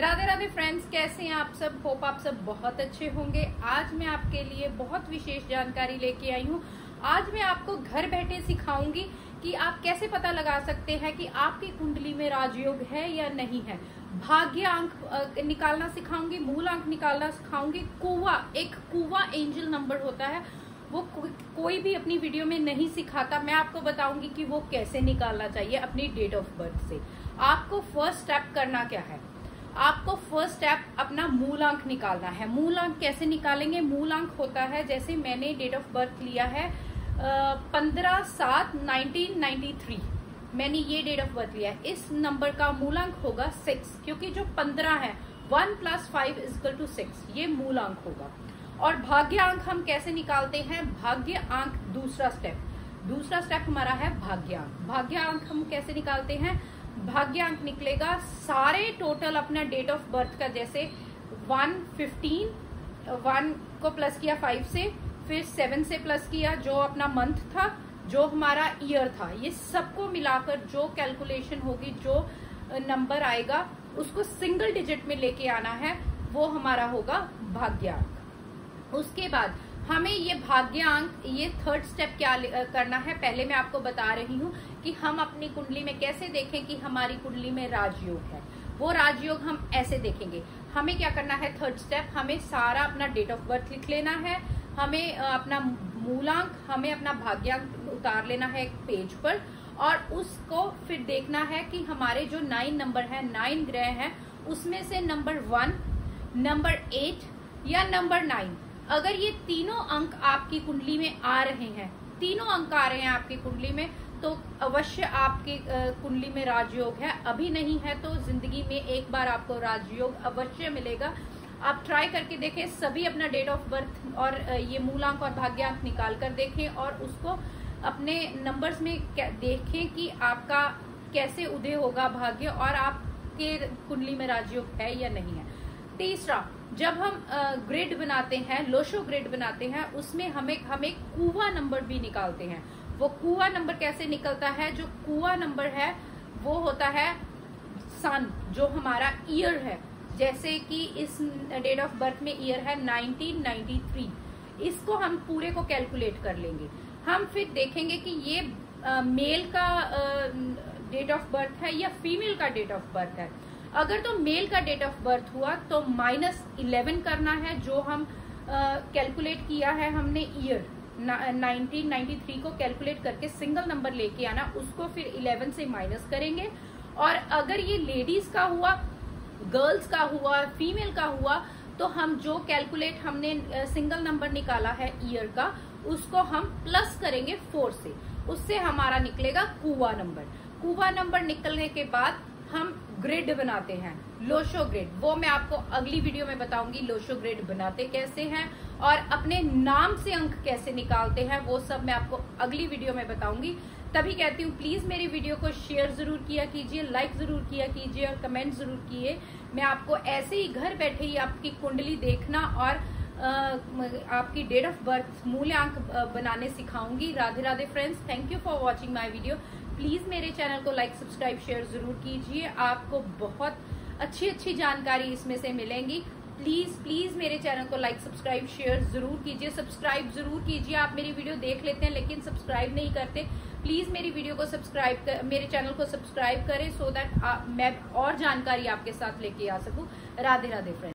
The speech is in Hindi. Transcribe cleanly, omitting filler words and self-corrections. राधे राधे फ्रेंड्स, कैसे हैं आप सब। होप आप सब बहुत अच्छे होंगे। आज मैं आपके लिए बहुत विशेष जानकारी लेके आई हूँ। आज मैं आपको घर बैठे सिखाऊंगी कि आप कैसे पता लगा सकते हैं कि आपकी कुंडली में राजयोग है या नहीं है। भाग्य अंक निकालना सिखाऊंगी, मूल अंक निकालना सिखाऊंगी, कुवा, एक कुवा एंजल नंबर होता है, वो कोई भी अपनी वीडियो में नहीं सिखाता। मैं आपको बताऊंगी कि वो कैसे निकालना चाहिए अपनी डेट ऑफ बर्थ से। आपको फर्स्ट स्टेप करना क्या है, आपको फर्स्ट स्टेप अपना मूलांक निकालना है। मूलांक कैसे निकालेंगे, मूलांक होता है, जैसे मैंने डेट ऑफ बर्थ लिया है 15/7/1993, मैंने ये डेट ऑफ बर्थ लिया है। इस नंबर का मूलांक होगा 6, क्योंकि जो 15 है 1 + 5 = 6, ये मूलांक होगा। और भाग्यांक हम कैसे निकालते हैं, भाग्यांक दूसरा स्टेप हमारा है भाग्यांक। भाग्यांक हम कैसे निकालते हैं, भाग्यांक निकलेगा सारे टोटल अपना डेट ऑफ बर्थ का, जैसे 1 को प्लस किया 5 से, फिर 7 से प्लस किया जो अपना मंथ था, जो हमारा ईयर था, ये सबको मिलाकर जो कैलकुलेशन होगी, जो नंबर आएगा उसको सिंगल डिजिट में लेके आना है, वो हमारा होगा भाग्यांक। उसके बाद हमें ये भाग्यांक, ये थर्ड स्टेप क्या करना है, पहले मैं आपको बता रही हूँ कि हम अपनी कुंडली में कैसे देखें कि हमारी कुंडली में राजयोग है। वो राजयोग हम ऐसे देखेंगे। हमें क्या करना है, थर्ड स्टेप, हमें सारा अपना डेट ऑफ बर्थ लिख लेना है, हमें अपना मूलांक, हमें अपना भाग्यांक उतार लेना है एक पेज पर, और उसको फिर देखना है कि हमारे जो 9 नंबर है, 9 ग्रह हैं, उसमें से नंबर 1, नंबर 8 या नंबर 9, अगर ये तीनों अंक आपकी कुंडली में आ रहे हैं, तीनों अंक आ रहे हैं आपकी कुंडली में, तो अवश्य आपकी कुंडली में राजयोग है। अभी नहीं है तो जिंदगी में एक बार आपको राजयोग अवश्य मिलेगा। आप ट्राई करके देखें, सभी अपना डेट ऑफ बर्थ और ये मूलांक और भाग्यांक निकाल कर देखें, और उसको अपने नंबर्स में देखें कि आपका कैसे उदय होगा भाग्य और आपके कुंडली में राजयोग है या नहीं है। तीसरा, जब हम ग्रिड बनाते हैं, लोशो ग्रिड बनाते हैं, उसमें हम एक कुवा नंबर भी निकालते हैं। वो कुवा नंबर कैसे निकलता है, जो कुवा नंबर है वो होता है सन, जो हमारा ईयर है, जैसे कि इस डेट ऑफ बर्थ में ईयर है 1993, इसको हम पूरे को कैलकुलेट कर लेंगे। हम फिर देखेंगे कि ये मेल का डेट ऑफ बर्थ है या फीमेल का डेट ऑफ बर्थ है। अगर तो मेल का डेट ऑफ बर्थ हुआ तो -11 करना है, जो हम कैलकुलेट किया है हमने ईयर 1993 को कैलकुलेट करके सिंगल नंबर लेके आना, उसको फिर 11 से माइनस करेंगे। और अगर ये लेडीज का हुआ, गर्ल्स का हुआ, फीमेल का हुआ, तो हम जो कैलकुलेट हमने सिंगल नंबर निकाला है ईयर का, उसको हम प्लस करेंगे 4 से, उससे हमारा निकलेगा कुवा नंबर। कुवा नंबर निकलने के बाद हम ग्रिड बनाते हैं, लोशो ग्रिड, वो मैं आपको अगली वीडियो में बताऊंगी, लोशो ग्रिड बनाते कैसे हैं और अपने नाम से अंक कैसे निकालते हैं, वो सब मैं आपको अगली वीडियो में बताऊंगी। तभी कहती हूँ प्लीज मेरी वीडियो को शेयर जरूर किया कीजिए, लाइक जरूर किया कीजिए और कमेंट जरूर किए। मैं आपको ऐसे ही घर बैठे ही आपकी कुंडली देखना और आपकी डेट ऑफ बर्थ, मूल्यांक बनाने सिखाऊंगी। Radhe Radhe friends, thank you for watching my video. Please मेरे चैनल को लाइक, सब्सक्राइब, शेयर जरूर कीजिए। आपको बहुत अच्छी जानकारी इसमें से मिलेंगी। प्लीज मेरे चैनल को लाइक, सब्सक्राइब, शेयर जरूर कीजिए। सब्सक्राइब जरूर कीजिए, आप मेरी वीडियो देख लेते हैं लेकिन सब्सक्राइब नहीं करते। प्लीज मेरी वीडियो को मेरे चैनल को सब्सक्राइब करें, सो दैट मैं और जानकारी आपके साथ लेके आ सकूं। राधे राधे फ्रेंड्स।